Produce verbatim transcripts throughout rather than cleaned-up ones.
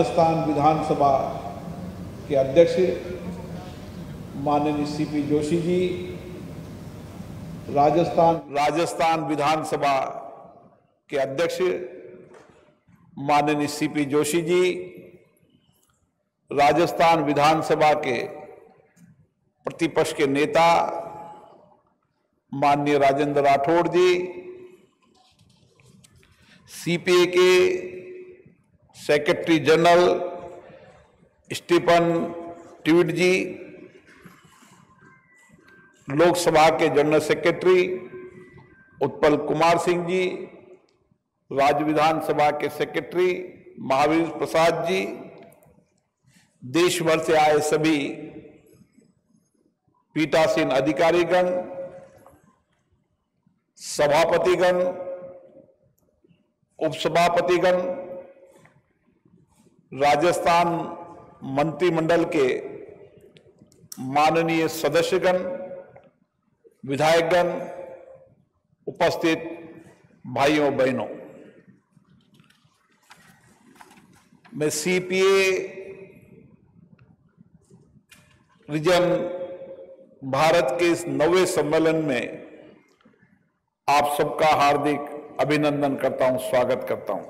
राजस्थान विधानसभा के अध्यक्ष माननीय सीपी जोशी जी, राजस्थान राजस्थान विधानसभा के अध्यक्ष माननीय सीपी जोशी जी, राजस्थान विधानसभा के प्रतिपक्ष के नेता माननीय राजेंद्र राठौड़ जी, सीपीए के सेक्रेटरी जनरल स्टीफन ट्विड्जी, लोकसभा के जनरल सेक्रेटरी उत्पल कुमार सिंह जी, राज्य विधानसभा के सेक्रेटरी महावीर प्रसाद जी, देश भर से आए सभी पीठासीन अधिकारीगण, सभापतिगण, उपसभापतिगण, राजस्थान मंत्रिमंडल के माननीय सदस्यगण, विधायकगण, उपस्थित भाइयों बहनों, मैं सीपीए रीजन भारत के इस नौवें सम्मेलन में आप सबका हार्दिक अभिनंदन करता हूं, स्वागत करता हूं।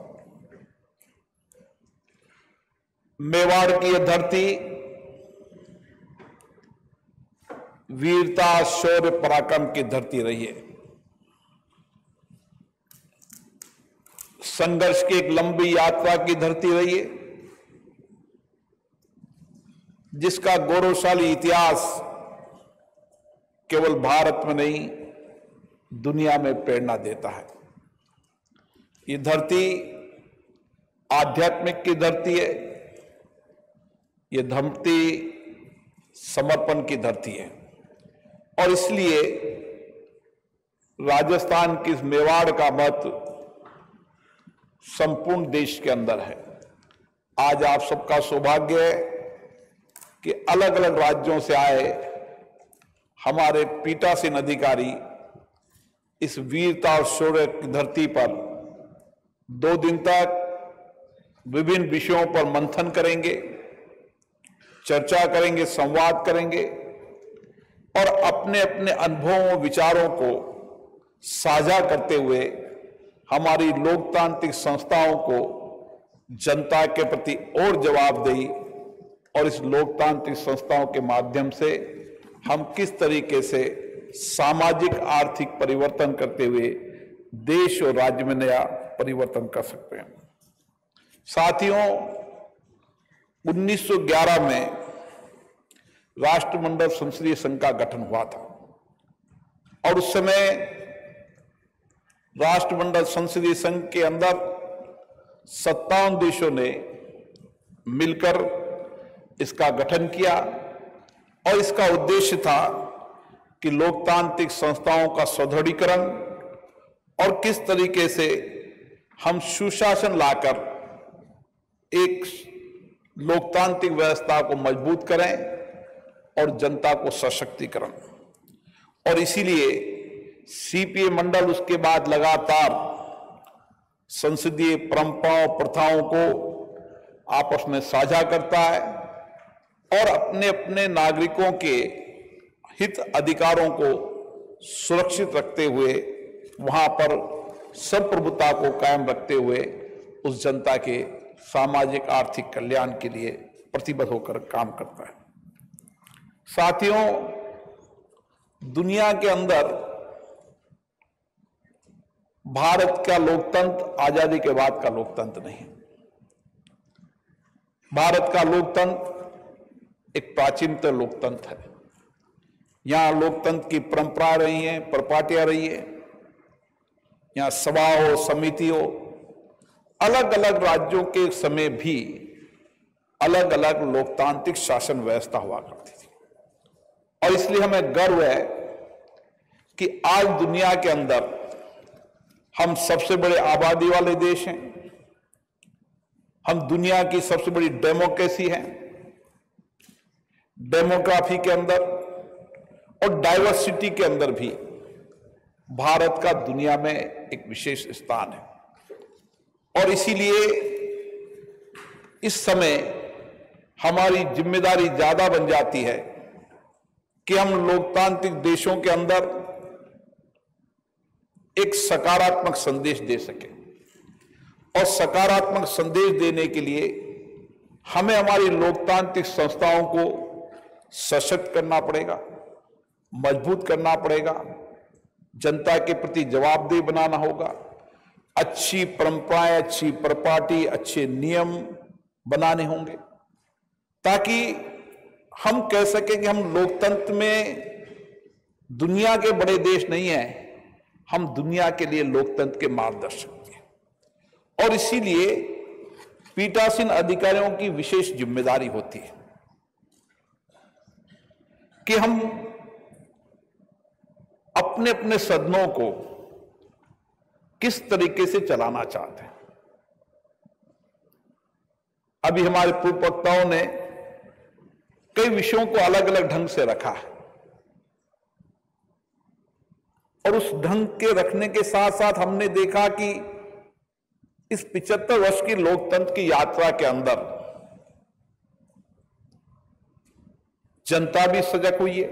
मेवाड़ की यह धरती वीरता, शौर्य, पराक्रम की धरती रही है। संघर्ष की एक लंबी यात्रा की धरती रही है, जिसका गौरवशाली इतिहास केवल भारत में नहीं, दुनिया में प्रेरणा देता है। ये धरती आध्यात्मिक की धरती है, ये धरती समर्पण की धरती है, और इसलिए राजस्थान की मेवाड़ का महत्व संपूर्ण देश के अंदर है। आज आप सबका सौभाग्य है कि अलग अलग राज्यों से आए हमारे पीठासीन अधिकारी इस वीरता और शौर्य की धरती पर दो दिन तक विभिन्न विषयों पर मंथन करेंगे, चर्चा करेंगे, संवाद करेंगे और अपने अपने अनुभवों, विचारों को साझा करते हुए हमारी लोकतांत्रिक संस्थाओं को जनता के प्रति और जवाबदेही और इस लोकतांत्रिक संस्थाओं के माध्यम से हम किस तरीके से सामाजिक आर्थिक परिवर्तन करते हुए देश और राज्य में नया परिवर्तन कर सकते हैं। साथियों, उन्नीस सौ ग्यारह में राष्ट्रमंडल संसदीय संघ का गठन हुआ था और उस समय राष्ट्रमंडल संसदीय संघ के अंदर सत्तावन देशों ने मिलकर इसका गठन किया और इसका उद्देश्य था कि लोकतांत्रिक संस्थाओं का सुदृढ़ीकरण और किस तरीके से हम सुशासन लाकर एक लोकतांत्रिक व्यवस्था को मजबूत करें और जनता को सशक्तिकरण। और इसीलिए सीपीए मंडल उसके बाद लगातार संसदीय परंपराओं, प्रथाओं को आपस में साझा करता है और अपने अपने नागरिकों के हित, अधिकारों को सुरक्षित रखते हुए वहां पर संप्रभुता को कायम रखते हुए उस जनता के सामाजिक आर्थिक कल्याण के लिए प्रतिबद्ध होकर काम करता है। साथियों, दुनिया के अंदर भारत का लोकतंत्र आजादी के बाद का लोकतंत्र नहीं। भारत का लोकतंत्र एक प्राचीनतम लोकतंत्र है। यहां लोकतंत्र की परंपरा रही है, परपाटियां रही है। यहां सभा हो, समिति हो, अलग अलग राज्यों के समय भी अलग अलग लोकतांत्रिक शासन व्यवस्था हुआ करती थी और इसलिए हमें गर्व है कि आज दुनिया के अंदर हम सबसे बड़े आबादी वाले देश हैं, हम दुनिया की सबसे बड़ी डेमोक्रेसी है, डेमोग्राफी के अंदर और डायवर्सिटी के अंदर भी भारत का दुनिया में एक विशेष स्थान है। और इसीलिए इस समय हमारी जिम्मेदारी ज्यादा बन जाती है कि हम लोकतांत्रिक देशों के अंदर एक सकारात्मक संदेश दे सके, और सकारात्मक संदेश देने के लिए हमें हमारी लोकतांत्रिक संस्थाओं को सशक्त करना पड़ेगा, मजबूत करना पड़ेगा, जनता के प्रति जवाबदेह बनाना होगा, अच्छी परंपराएं, अच्छी प्रॉपर्टी, अच्छे नियम बनाने होंगे ताकि हम कह सकें कि हम लोकतंत्र में दुनिया के बड़े देश नहीं हैं, हम दुनिया के लिए लोकतंत्र के मार्गदर्शक हैं। और इसीलिए पीठासीन अधिकारियों की विशेष जिम्मेदारी होती है कि हम अपने अपने सदनों को किस तरीके से चलाना चाहते हैं। अभी हमारे पूर्व वक्ताओं ने कई विषयों को अलग अलग ढंग से रखा है, और उस ढंग के रखने के साथ साथ हमने देखा कि इस पचहत्तर वर्ष की लोकतंत्र की यात्रा के अंदर जनता भी सजग हुई है,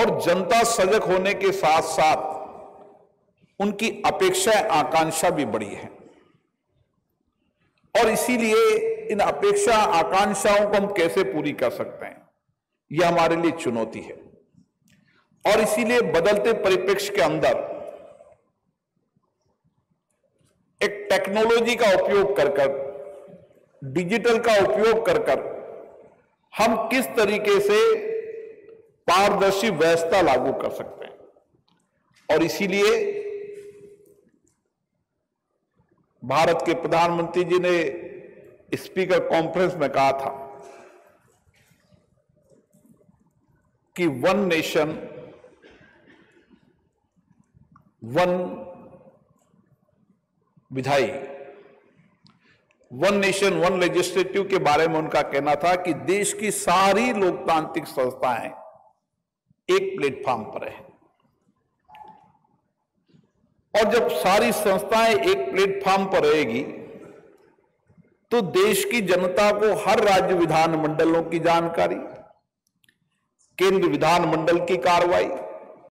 और जनता सजग होने के साथ साथ उनकी अपेक्षाएं, आकांक्षा भी बढ़ी है, और इसीलिए इन अपेक्षा आकांक्षाओं को हम कैसे पूरी कर सकते हैं यह हमारे लिए चुनौती है। और इसीलिए बदलते परिप्रेक्ष्य के अंदर एक टेक्नोलॉजी का उपयोग कर कर, डिजिटल का उपयोग कर कर हम किस तरीके से पारदर्शी व्यवस्था लागू कर सकते हैं। और इसीलिए भारत के प्रधानमंत्री जी ने स्पीकर कॉन्फ्रेंस में कहा था कि वन नेशन वन विधाई, वन नेशन वन लेजिस्लेटिव के बारे में उनका कहना था कि देश की सारी लोकतांत्रिक संस्थाएं एक प्लेटफॉर्म पर है, और जब सारी संस्थाएं एक प्लेटफॉर्म पर रहेगी तो देश की जनता को हर राज्य विधानमंडलों की जानकारी, केंद्र विधानमंडल की कार्रवाई,